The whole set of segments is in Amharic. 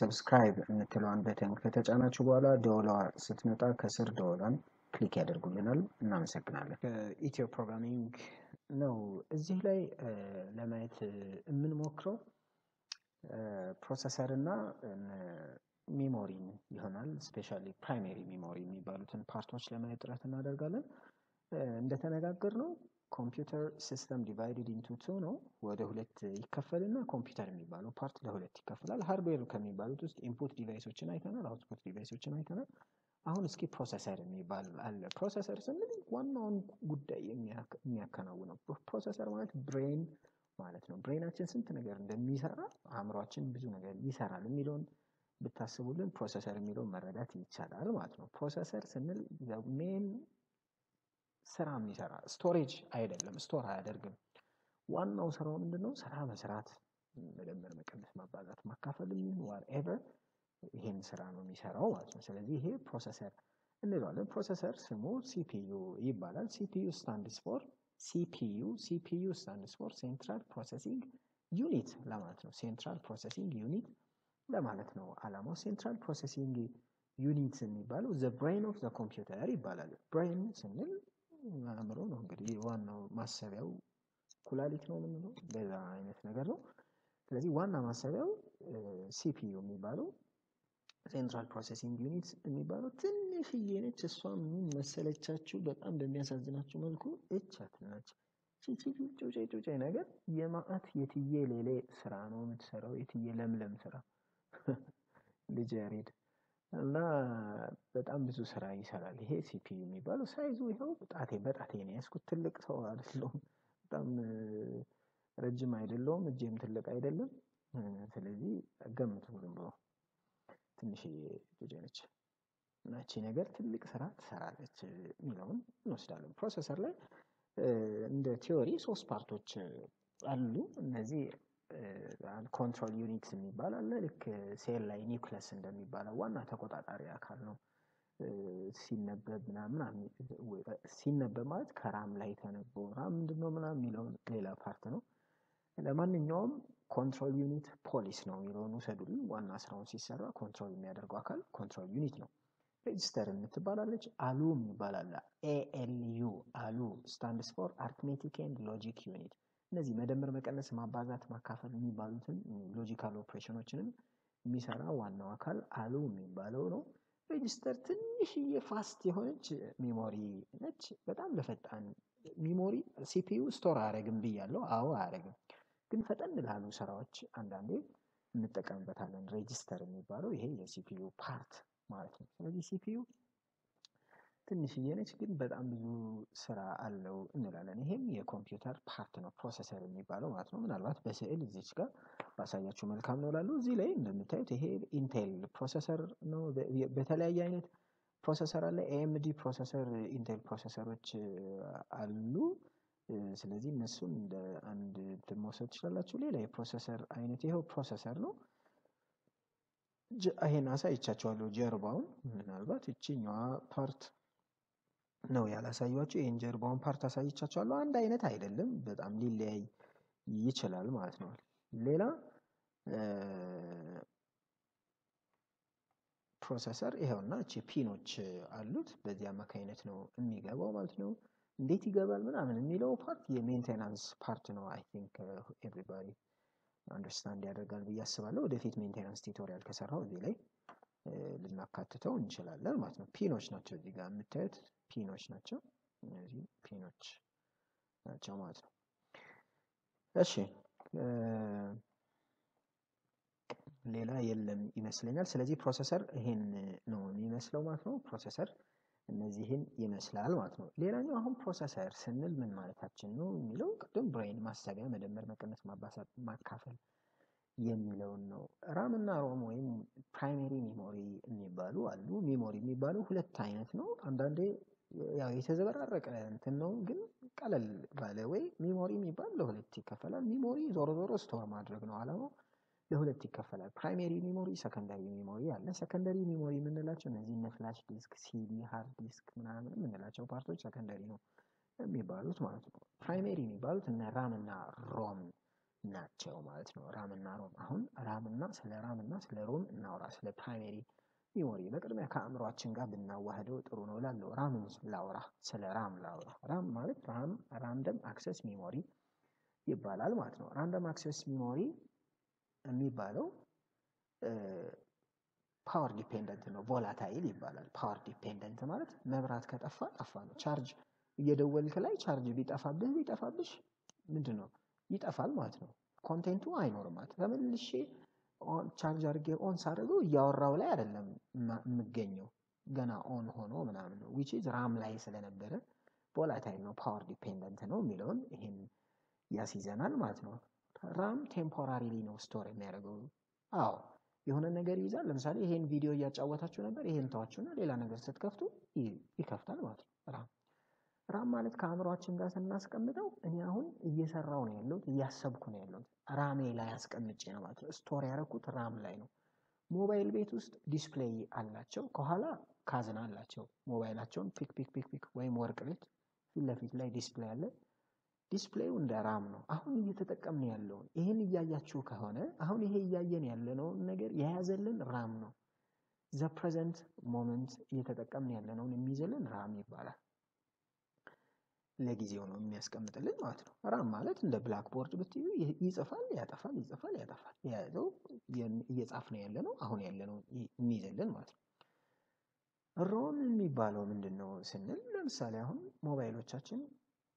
ሰብስክራይብ እንትሏን በተን ከተጫናችሁ በኋላ ዶላር ስትመጣ ከስር ዶላርን ክሊክ ያደርጉልናል እና መሰግናለን ኢቲዮ ፕሮግራሚንግ ነው እዚህ ላይ ለማየት የምንሞክረው ፕሮሰሰር እና ሜሞሪን ይሆናል ስፔሻሊ ፕራይመሪ ሜሞሪ የሚባሉትን ፓርቶች ለማየት ጥረት እናደርጋለን እንደተነጋገርነው Computer system divided into two no whether let ይከፈልና ኮምፒውተር የሚባለው ፓርት ለሁለት ይከፈላል ሃርድዌር ከሚባሉት ውስጥ ኢንፑት ዲቫይሶችን አይተናል አውትፑት ዲቫይሶችን አይተናል አሁን እስኪ ፕሮሰሰር የሚባል አለ ፕሮሰሰር ስንል ዋናውን ጉዳይ የሚያከናውነው ፕሮሰሰር ማለት ብሬን ማለት ነው ብሬናችን ስንት ነገር እንደሚሰራ አእምሮአችን ብዙ ነገር ይሰራል የሚለውን ብታስቡልን ፕሮሰሰር የሚለው መረዳት ይቻላል ማለት ነው ፕሮሰሰር ስንል the main سرام نيسرا storage አይደለም ስቶር አያደርግም ዋናው ስራው ምንድነው ስራ መስራት መደመር መቀነስ ማባዛት ማካፈል whatever ይሄን ስራ ነው የሚሰራው ማለት ነው ስለዚህ ይሄ ፕሮሰሰር እንለዋለን ፕሮሰሰር ስሙ CPU ይባላል CPU stands for CPU stands for Central Processing Unit ለማለት ነው Central Processing Unit ለማለት ነው አላማው Central Processing Unit የሚባለው the brain of the computer ይባላል brain ስንል አምሮ ነው እንግዲህ ዋናው ማሰቢያው ኩላሊት ነው ምንድነው ለዛ አይነት ነገር ነው ስለዚህ ዋና ማሰቢያው CPU የሚባለው Central Processing Unit የሚባለው ትንሽዬ ነች እሷ ምን መሰለቻችሁ በጣም በሚያሳዝናችሁ መልኩ እቻት ነች ጭጭ ነገር የማአት የትዬ ሌሌ ስራ ነው የምትሰራው የትዬ ለምለም ስራ ልጅ ያሬድ እና በጣም ብዙ ስራ ይሰራል ይሄ CPU የሚባለው ሳይዙ ይሄው በጣቴ ነው ያስኩት ትልቅ ሰው አይደለም በጣም ረጅም አይደለም እጄም ትልቅ አይደለም ስለዚህ ገምቱ ዝም ብሎ ትንሽ ይጀነች እና እቺ ነገር ትልቅ ስራ ትሰራለች ምናምን እንወስዳለን ፕሮሰሰር ላይ እንደ ቲዮሪ ሶስት ፓርቶች አሉ እነዚህ Control units የሚባል አለ ልክ ሴል ላይ ኒውክለስ እንደሚባለው ዋና ተቆጣጣሪ አካል ነው ሲነበብ ሲነበብ ማለት ከራም ላይ ተነቦ ራም ምንድነው ምናምን ሌላ ፓርት ነው ለማንኛውም ኮንትሮል ዩኒት ፖሊስ ነው የሚለውን ሰዱልን ዋና ስራውን ሲሰራ ኮንትሮል የሚያደርገው አካል ኮንትሮል ዩኒት ነው ሬጅስተር እንትባላለች አሉ የሚባላል ALU አሉ stands for arithmetic and logic unit እነዚህ መደመር መቀነስ ማባዛት ማካፈል የሚባሉትን ሎጂካል ኦፕሬሽኖችንም የሚሰራ ዋናው አካል አሉ የሚባለው ነው ሬጅስተር ትንሽዬ ፋስት የሆነች ሜሞሪ ነች በጣም ለፈጣን ሜሞሪ CPU ስቶር አረግም ብያለሁ አዎ አረግም ግን ፈጠን ላሉ ስራዎች አንዳንዴ እንጠቀምበታለን ሬጅስተር የሚባለው ይሄ የCPU ፓርት ማለት ነው ስለዚህ CPU ትንሽዬ ነች ግን በጣም ብዙ ስራ አለው እንላለን ይሄም የኮምፒውተር ፓርት ነው ፕሮሰሰር የሚባለው ማለት ነው ምናልባት በስዕል እዚች ጋር ባሳያችሁ መልካም ነው ላሉ እዚ ላይ እንደምታዩት ይሄ ኢንቴል ፕሮሰሰር ነው በተለያየ አይነት ፕሮሰሰር አለ AMD ፕሮሰሰር ኢንቴል ፕሮሰሰሮች አሉ ስለዚህ እነሱም እንደ አንድ ተመሰጥ ይችላልላችሁ ሌላ የፕሮሰሰር አይነት ይሄው ፕሮሰሰር ነው ይሄን አሳይቻችኋለሁ ጀርባውን ምናልባት እቺኛዋ ፓርት ነው ያላሳያችሁ የጀርባውን ፓርት አሳይቻችኋለሁ አንድ አይነት አይደለም በጣም ሊለያይ ይችላል ማለት ነው ሌላ ፕሮሰሰር ይሄውና እቺ ፒኖች አሉት በዚያ ማካይነት ነው የሚገባው ማለት ነው እንዴት ይገባል ምናምን የሚለው ፓርት የሜንቴናንስ ፓርት ነው አይ ቲንክ ኤቭሪባዲ አንደርስታንድ ያደርጋል ብዬ አስባለሁ ወደፊት ሜንቴናንስ ቲዩቶሪያል ከሰራው እዚህ ላይ ልናካትተው እንችላለን ማለት ነው ፒኖች ናቸው እዚህ ጋር የምታዩት ፒኖች ናቸው እነዚህ ፒኖች ናቸው ማለት ነው እሺ ሌላ የለም ይመስለኛል ስለዚህ ፕሮሰሰር ይሄን ነው የሚመስለው ማለት ነው ፕሮሰሰር እነዚህን ይመስላል ማለት ነው ሌላኛው አሁን ፕሮሰሰር ስንል ምን ማለታችን ነው የሚለው ቅድም ብሬን ማሰቢያ መደመር መቀነስ ማባዛት ማካፈል የሚለው ነው RAM እና ROM ወይም ፕራይመሪ ሜሞሪ የሚባሉ አሉ ሜሞሪ የሚባሉ ሁለት አይነት ነው አንዳንዴ ያው የተዘበራረቀ እንትን ነው ግን ቀለል ባለ ወይ ሜሞሪ የሚባል ለሁለት ይከፈላል ሜሞሪ ዞሮ ስቶር ማድረግ ነው አላማው ለሁለት ይከፈላል ፕራይመሪ ሜሞሪ ሰከንደሪ ሜሞሪ አለ ሰከንደሪ ሜሞሪ ምንላቸው እነዚህ ፍላሽ ዲስክ CD ሃርድ ዲስክ ምናምን ምንላቸው ፓርቶች ሰከንደሪ ነው የሚባሉት ማለት ነው ፕራይመሪ የሚባሉት እና RAM እና ROM ናቸው ማለት ነው RAM እና ROM አሁን RAM እና ስለ ROM እናወራ ስለ ፕራይመሪ ሜሞሪ በቅድሚያ ከአምሯችን ጋር ብናዋህደው ጥሩ ነው ላለው RAM ላውራ ስለ RAM ላውራ RAM ማለት ራንደም አክሰስ ሜሞሪ ይባላል ማለት ነው ራንደም አክሰስ ሜሞሪ የሚባለው ፓወር ዲፔንደንት ነው ቮላታይል ይባላል ፓወር ዲፔንደንት ማለት መብራት ከጠፋ ጠፋ ነው ቻርጅ እየደወልክ ላይ ቻርጅ ቢጠፋብሽ ምንድነው ይጣፋል ማለት ነው ኮንቴንቱ አይኖርም ማለት ተመልሼ ቻርጅ አድርጌ ኦን ሳደርገው ያወራው ላይ አይደለም ምገኘው ገና ኦን ሆኖ ምናምን ነው which is RAM ላይ ስለነበረ volatile ነው power dependent ነው ሚለውን ይሄን ያስይዘናል ማለት ነው RAM temporarily ነው store የሚያደርገው አዎ የሆነ ነገር ይይዛል ለምሳሌ ይሄን ቪዲዮ ያጫወታችሁ ነበር ይሄን ተዋችሁና ሌላ ነገር ስትከፍቱ ይከፍታል ማለት ነው RAM ማለት ካሜራዎችን ጋር እናስቀምጠው እኛ አሁን እየሰራው ነው ያለው እያሰብኩ ነው ያለው RAM ላይ አስቀምጬ ነው ማለት ስቶሪ ያረኩት RAM ላይ ነው ሞባይል ቤት ውስጥ ዲስፕሌይ አላቸው ከኋላ ካዝና አላቸው ሞባይላቸውን ፒክ ወይም ወርቅ ቤት ለፊት ላይ ዲስፕሌይ አለ ዲስፕሌዩ እንደ RAM ነው አሁን እየተጠቀምን ያለው ይሄን እያያችሁ ከሆነ አሁን ይሄ እያየን ያለነው ነገር ያያዘልን RAM ነው the present moment እየተጠቀምን ያለነው የሚይዘልን RAM ይባላል ለጊዜው ነው የሚያስቀምጥልን ማለት ነው RAM ማለት እንደ ብላክቦርድ ብትዩ ይጽፋል ያጠፋል ያለው እየጻፈ ያለነው አሁን ያለነው የሚይዘልን ማለት ነው ROM የሚባለው ምንድነው ስንል ለምሳሌ አሁን ሞባይሎቻችን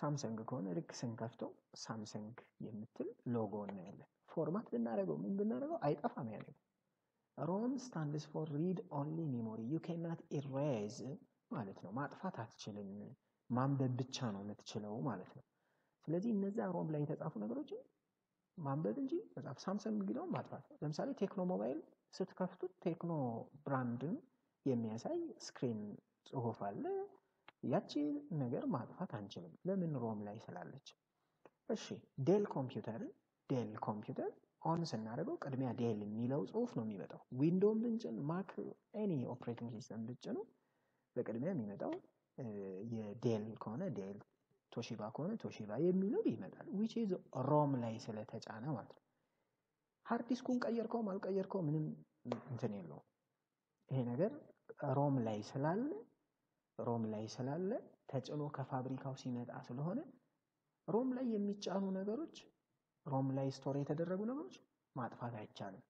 ሳምሰንግ ከሆነ ልክ ስንከፍተው ሳምሰንግ የምትል ሎጎ ነው ያለው ፎርማት ብናደርገው ምን ብናደርገው አይጠፋም ያለው ROM stands for read only memory you cannot erase ማለት ነው ማጥፋት አትችልም ማንበብ ብቻ ነው የምትችለው ማለት ነው ስለዚህ እነዛ ROM ላይ የተጻፉ ነገሮች ማንበብ እንጂ መጻፍ ሳምሰንግ ግለው ማጥፋት ለምሳሌ ቴክኖ ሞባይል ስትከፍቱት ቴክኖ ብራንድን የሚያሳይ ስክሪን ጽሁፍ አለ ያቺ ነገር ማጥፋት አንችልም ለምን ROM ላይ ስላለች እሺ Dell ኮምፒውተር ኦን ስናደርገው ቅድሚያ Dell የሚለው ጽሁፍ ነው የሚመጣው ዊንዶውም ብንጭን ማክ ኤኒ ኦፕሬቲንግ ሲስተም ብንጭን በቅድሚያ የሚመጣው የዴል ከሆነ ዴል ቶሺባ ከሆነ ቶሺባ የሚለው ይመጣል which is ROM ላይ ስለተጫነ ማለት ነው ሃርድ ዲስኩን ቀየርከው ማልቀየርከው ምንም እንትን የለው ይሄ ነገር ROM ላይ ስላለ ተጭኖ ከፋብሪካው ሲመጣ ስለሆነ ROM ላይ የሚጫኑ ነገሮች ROM ላይ ስቶር የተደረጉ ነገሮች ማጥፋት አይቻልም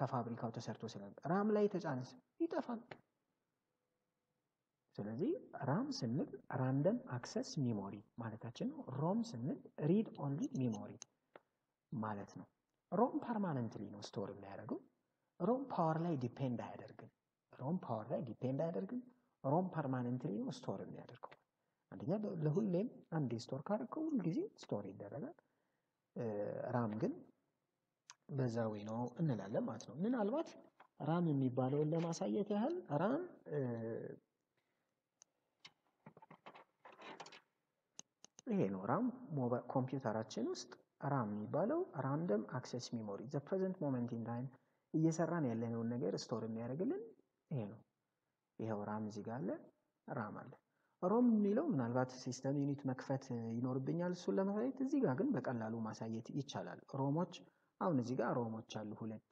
ከፋብሪካው ተሰርቶ ስለሆነ RAM ላይ ተጫነስ ይጠፋል ስለዚህ RAM ስንል ራንደም አክሰስ ሜሞሪ ማለታችን ነው ROM ስንል ሪድ ኦንሊ ሜሞሪ ማለት ነው ROM ፐርማነንትሊ ነው ስቶር የሚያደርገው ROM ፓወር ላይ ዲፔንድ አያደርግም ROM ፐርማነንትሊ ነው ስቶር የሚያደርገው አንደኛ ለሁሌም አንዴ ስቶር ካደረገው ሁልጊዜ ስቶር ይደረጋል RAM ግን በዛው ነው እንላለን ማለት ነው ምናልባት RAM የሚባለው ለማሳየት ያህል RAM ይሄ ነው RAM ሞባይል ኮምፒውተራችን ውስጥ RAM የሚባለው ራንደም አክሰስ ሜሞሪ the present moment in time እየሰራን ያለነው ነገር ስቶር የሚያደርግልን ይሄ ነው ይሄው RAM እዚህ ጋር አለ RAM አለ ROM የሚለው ምናልባት ሲስተም ዩኒት መክፈት ይኖርብኛል እሱ ለማሳየት እዚህ ጋር ግን በቀላሉ ማሳየት ይቻላል ROMዎች አሁን እዚህ ጋር ROMዎች አሉ ሁለት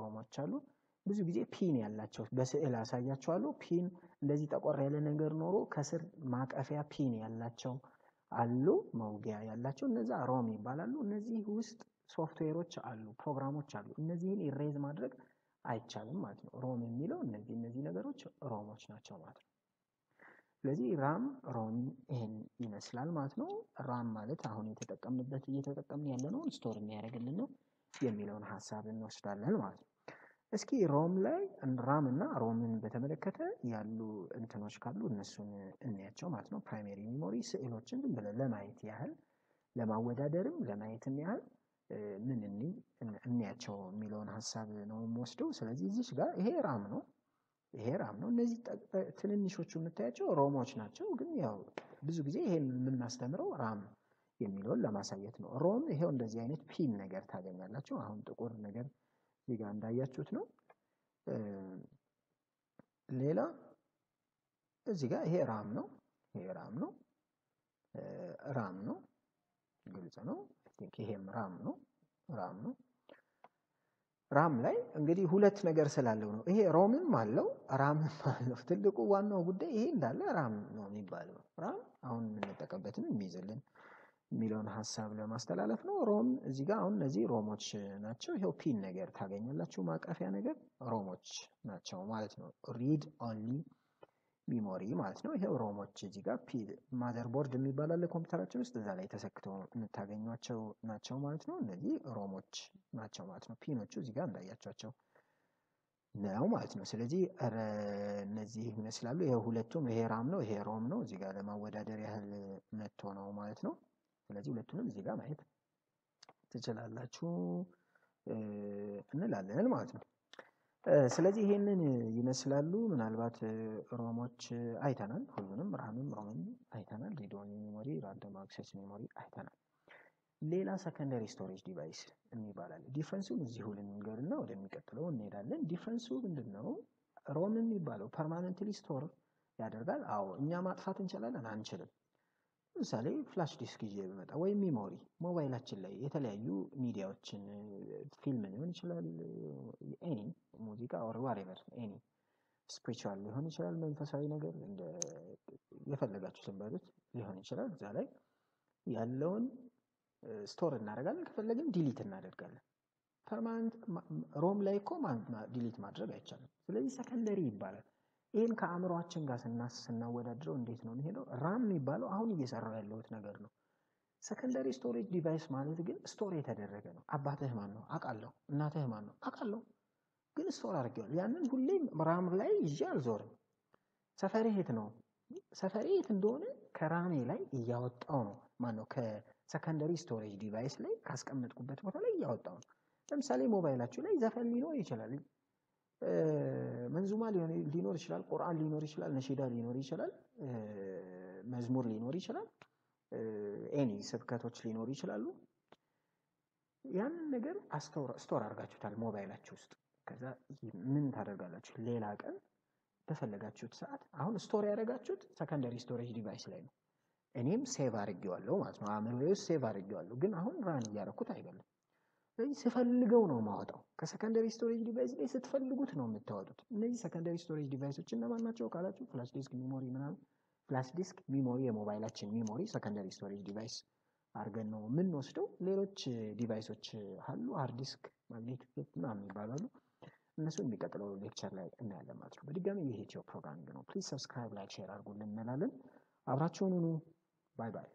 ROMዎች አሉ ብዙ ጊዜ ፒን ያላቸው በስዕል አሳያችኋለሁ ፒን እንደዚህ ተቆራ ያለ ነገር ኖሮ ከስር ማቀፊያ ፒን ያላቸው አሉ መውጊያ ያላቸው እነዛ ROM ይባላሉ እነዚህ ውስጥ ሶፍትዌሮች አሉ ፕሮግራሞች አሉ እነዚህን ኢሬዝ ማድረግ አይቻልም ማለት ነው ROM የሚለው እነዚህ ነገሮች ROMዎች ናቸው ማለት ነው ስለዚህ RAM ROM ይሄን ይመስላል ማለት ነው RAM ማለት አሁን እየተጠቀምን ያለነው ስቶር የሚያደርግልን ነው የሚለውን ሐሳብ እንወስዳለን ማለት ነው እስኪ ROM ላይ RAM እና ROMን በተመለከተ ያሉ እንትኖች ካሉ እነሱን እንያቸው ማለት ነው ፕራይመሪ ሜሞሪ ስዕሎችን ብለን ለማየት ያህል ለማወዳደርም ለማየትም ያህል ምንንም እንያቸው የሚለውን ሐሳብ ነው ወስደው ስለዚህ እዚህ ጋር ይሄ RAM ነው እነዚህ ትንንሾቹ የምታያቸው ROMዎች ናቸው ግን ያው ብዙ ጊዜ ይሄን የምናስተምረው RAM የሚለውን ለማሳየት ነው ROM ይሄው እንደዚህ አይነት ፒን ነገር ታገኛላችሁ አሁን ጥቁር ነገር እዚጋ እንዳያችሁት ነው ሌላ እዚጋ ይሄ RAM ነው RAM ነው ግልጽ ነው I think ይሄም RAM ነው RAM ነው። RAM ላይ እንግዲህ ሁለት ነገር ስላለው ነው ይሄ ROM-ም አለው RAM-ም አለው። ትልቁ ዋናው ጉዳይ ይሄ እንዳለ RAM ነው የሚባለው። RAM አሁን እንተቀበተንም የሚይዝልን ሚሊዮን ሐሳብ ለማስተላለፍ ነው። ROM እዚህ ጋር አሁን እነዚህ ROM-ዎች ናቸው። ይሄው ፒን ነገር ታገኛላችሁ ማቀፊያ ነገር ROM-ዎች ናቸው ማለት ነው። read only memory ማለት ነው። ይሄው ROM-ዎች እዚህ ጋር ፒን motherboard የሚባል አለ ኮምፒውተራችን ውስጥ እዛ ላይ ተሰክተው እንታገኛቸው ናቸው ማለት ነው። እነዚህ ROM-ዎች ናቸው ማለት ነው። ፒኖቹ እዚህ ጋር እንዳያያቸው ነው ማለት ነው። ስለዚህ እነዚህ ይመስላሉ። ይሄው ሁለቱም ይሄ RAM ነው ይሄ ROM ነው እዚህ ጋር ለማወዳደር ያህል መጥቶ ነው ማለት ነው። ስለዚህ ሁለቱንም እዚህ ጋር ማየት ተቻላላችሁ እንላለን ማለት ነው። ስለዚህ ይሄንን ይመስላሉ። ምናልባት ROM-ዎች አይተናል ሁሉንም RAM-ም አይተናል read only memory random access memory አይተናል። ሌላ secondary storage device እንይባላል። ዲፈረንሱን እዚህ ሁሉ እንገርና ወደሚቀጥለው እንሄዳለን። ዲፈረንሱ ምንድነው? ROM የሚባለው permanently store ያደርጋል። አዎ እኛ ማጥፋት እንችላለን አንችልም። ለምሳሌ ፍላሽ ዲስክ ይዤ በመጣ ወይ ሜሞሪ ሞባይላችን ላይ የተለያዩ ሚዲያዎችን ፊልም ሊሆን ይችላል ኤኒ ሙዚቃ or whatever ኤኒ ስፒሪቹዋል ሊሆን ይችላል መንፈሳዊ ነገር እንደ የፈለጋችሁትን ባይሉት ሊሆን ይችላል እዛ ላይ ያለውን ስቶር እናደርጋለን ከፈለግን ዲሊት እናደርጋለን። ፐርማነንት ROM ላይ ኮማንድ ዲሊት ማድረግ አይቻልም። ስለዚህ ሰከንደሪ ይባላል። ይሄን ከአምሮአችን ጋር ስናወዳድረው እንዴት ነው የሚሄደው? RAM የሚባለው አሁን እየሰራው ያለውት ነገር ነው። ሰከንደሪ ስቶሬጅ ዲቫይስ ማለት ግን ስቶር የተደረገ ነው። አባትህ ማን ነው? አቃለው። እናትህ ማን ነው? አቃለው። ግን ስቶር አድርገዋል። ያንን ሁሌም RAM ላይ ይያል ዞር። ሰፈሬ የት ነው? ሰፈሬ የት እንደሆነ ከራሜ ላይ ያወጣው ነው። ማን ነው ከሰከንደሪ ስቶሬጅ ዲቫይስ ላይ ካስቀመጥኩበት ቦታ ላይ ያወጣው ነው። ለምሳሌ ሞባይላችሁ ላይ ዘፈን ሊኖር ይችላል። منظومه ሊኖር ይችላል ቁርአን ሊኖር ይችላል ነሺዳ ሊኖር ይችላል መዝሙር ሊኖር ይችላል ኤኒ ስብከቶች ሊኖር ይችላሉ። ያን ነገር ስቶር አድርጋችሁታል ሞባይላችሁ ውስጥ። ከዛ ምን ታደርጋላችሁ? ሌላ ቀን ተፈለጋችሁት ሰዓት አሁን ስቶር ያደረጋችሁት ሰከንደሪ ስቶሬጅ ዲቫይስ ላይ ነው። እኔም ሴቭ አድርጌዋለሁ ማለት ነው። አምሮዬ ውስጥ ሴቭ አድርጌዋለሁ ግን አሁን ራን ያደረኩት አይደለም። ስለዚህ ሲፈልገው ነው ማውጣው። ከሰከንደሪ ስቶሬጅ ዲቫይስ ላይ ስትፈልጉት ነው የምታወጡት። እነዚህ ሰከንደሪ ስቶሬጅ ዲቫይሶች እነማን ናቸው ካላችሁ ፍላሽ ዲስክ ሜሞሪ ምናምን ፍላሽ ዲስክ ሜሞሪ የሞባይላችን ሜሞሪ ሰከንደሪ ስቶሬጅ ዲቫይስ አድርገን ነው የምንወስደው። ሌሎች ዲቫይሶች አሉ ሃርድ ዲስክ ማግኔቲክ ዲስክ ምናምን ይባላሉ። እነሱ የሚቀጥለው ሌክቸር ላይ እናያለን ማለት ነው። በድጋሚ ይሄ ኢትዮ ፕሮግራሚንግ ነው። ፕሊዝ ሰብስክራይብ ላይክ ሼር አድርጉልን እንላለን። አብራችሁን ሁኑ። ባይ ባይ።